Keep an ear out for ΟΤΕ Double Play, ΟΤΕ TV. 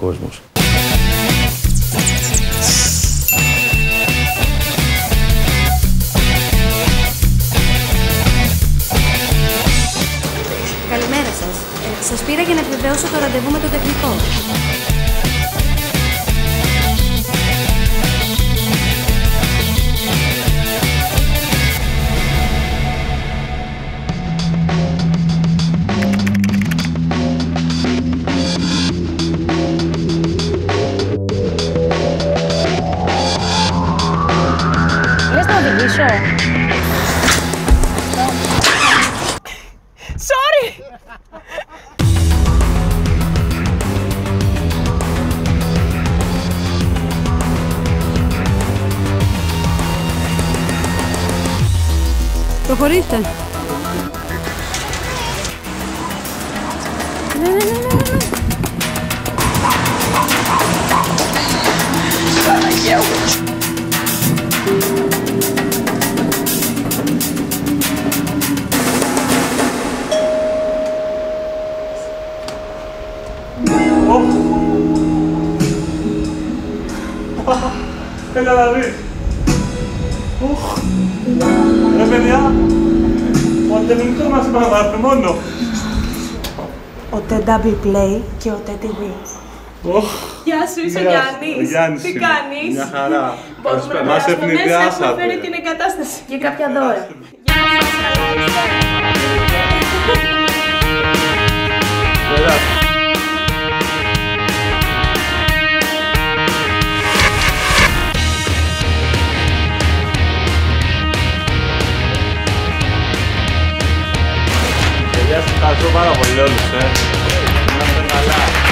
κόσμος. Καλημέρα σας. Σας πήρα για να επιβεβαιώσω το ραντεβού με τον τεχνικό. Sorry! Προχωρήστε. Ναι. Έλα να δεις! Ρε παιδιά! Ο τεχνικός μας παραδάρει μόνο! ΟΤΕ Double Play και ΟΤΕ TV. Γεια σου, είσαι ο Γιάννης! Τι κάνεις! Μια χαρά! Μας ευνηδιάσατε! Έχουμε φέρει την εγκατάσταση! Και κάποια δώρα! Ευχαριστώ πάρα πολύ όλους. Είμαστε καλά.